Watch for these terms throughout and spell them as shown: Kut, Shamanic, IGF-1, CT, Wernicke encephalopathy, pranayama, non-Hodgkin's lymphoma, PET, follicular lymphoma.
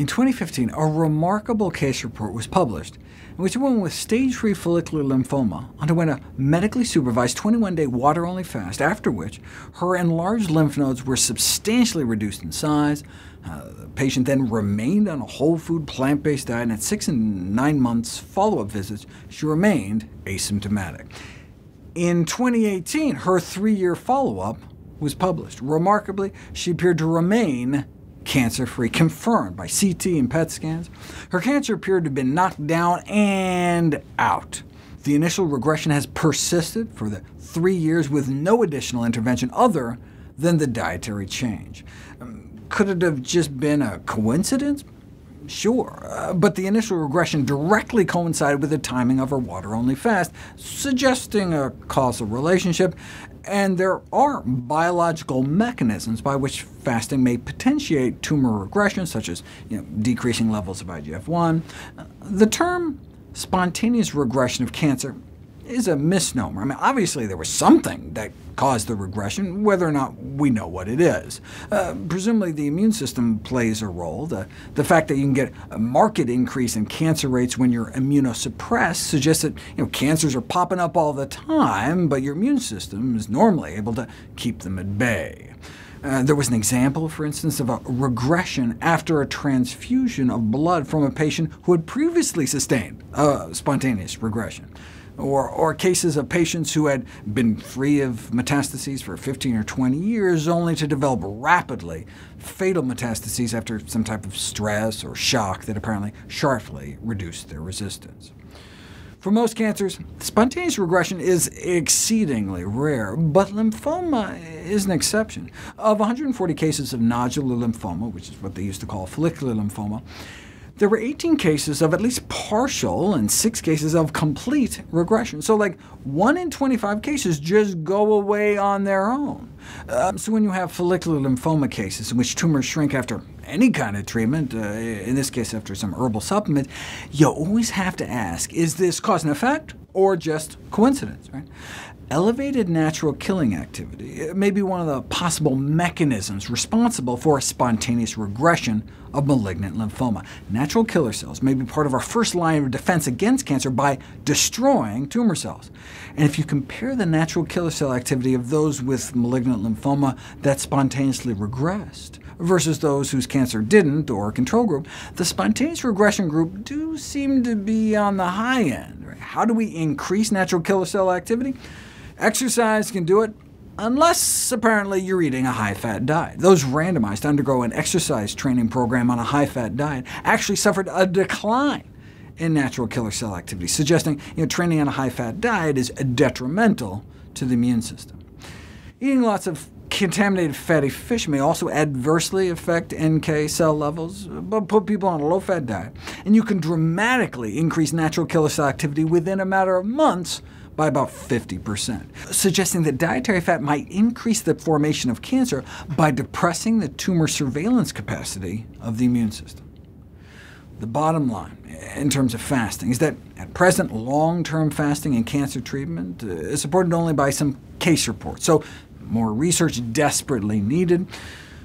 In 2015, a remarkable case report was published in which a woman with stage 3 follicular lymphoma underwent a medically supervised 21-day water-only fast, after which her enlarged lymph nodes were substantially reduced in size. The patient then remained on a whole-food, plant-based diet, and at 6 and 9 months follow-up visits, she remained asymptomatic. In 2018, her 3-year follow-up was published. Remarkably, she appeared to remain cancer-free, confirmed by CT and PET scans. Her cancer appeared to have been knocked down and out. The initial regression has persisted for the 3 years with no additional intervention other than the dietary change. Could it have just been a coincidence? Sure, but the initial regression directly coincided with the timing of her water-only fast, suggesting a causal relationship, and there are biological mechanisms by which fasting may potentiate tumor regression, such as decreasing levels of IGF-1. The term spontaneous regression of cancer is a misnomer. I mean, obviously there was something that caused the regression, whether or not we know what it is. Presumably the immune system plays a role. The fact that you can get a marked increase in cancer rates when you're immunosuppressed suggests that cancers are popping up all the time, but your immune system is normally able to keep them at bay. There was an example, for instance, of a regression after a transfusion of blood from a patient who had previously sustained spontaneous regression. Or cases of patients who had been free of metastases for 15 or 20 years, only to develop rapidly fatal metastases after some type of stress or shock that apparently sharply reduced their resistance. For most cancers, spontaneous regression is exceedingly rare, but lymphoma is an exception. Of 140 cases of nodular lymphoma, which is what they used to call follicular lymphoma, there were 18 cases of at least partial and 6 cases of complete regression. So like 1 in 25 cases just go away on their own. So when you have follicular lymphoma cases in which tumors shrink after any kind of treatment, in this case after some herbal supplement, you always have to ask, is this cause and effect or just coincidence, right? Elevated natural killing activity may be one of the possible mechanisms responsible for a spontaneous regression of malignant lymphoma. Natural killer cells may be part of our first line of defense against cancer by destroying tumor cells. And if you compare the natural killer cell activity of those with malignant lymphoma that spontaneously regressed versus those whose cancer didn't, or control group, the spontaneous regression group do seem to be on the high end. Right? How do we increase natural killer cell activity? Exercise can do it, unless apparently you're eating a high-fat diet. Those randomized to undergo an exercise training program on a high-fat diet actually suffered a decline in natural killer cell activity, suggesting training on a high-fat diet is detrimental to the immune system. Eating lots of contaminated fatty fish may also adversely affect NK cell levels, but put people on a low-fat diet, and you can dramatically increase natural killer cell activity within a matter of months by about 50%, suggesting that dietary fat might increase the formation of cancer by depressing the tumor surveillance capacity of the immune system. The bottom line, in terms of fasting, is that at present long-term fasting and cancer treatment is supported only by some case reports, so more research desperately needed.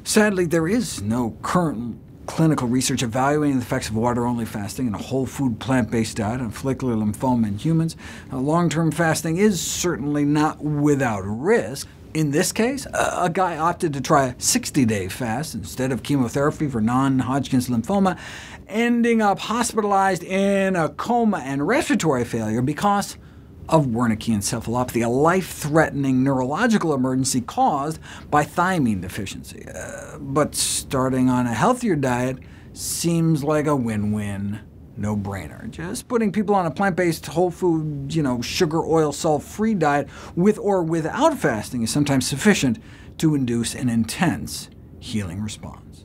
Sadly, there is no current clinical research evaluating the effects of water-only fasting and a whole-food, plant-based diet on follicular lymphoma in humans. Long-term fasting is certainly not without risk. In this case, a guy opted to try a 60-day fast instead of chemotherapy for non-Hodgkin's lymphoma, ending up hospitalized in a coma and respiratory failure because of Wernicke encephalopathy, a life-threatening neurological emergency caused by thiamine deficiency. But starting on a healthier diet seems like a win-win, no-brainer. Just putting people on a plant-based, whole-food, sugar, oil, salt-free diet with or without fasting is sometimes sufficient to induce an intense healing response.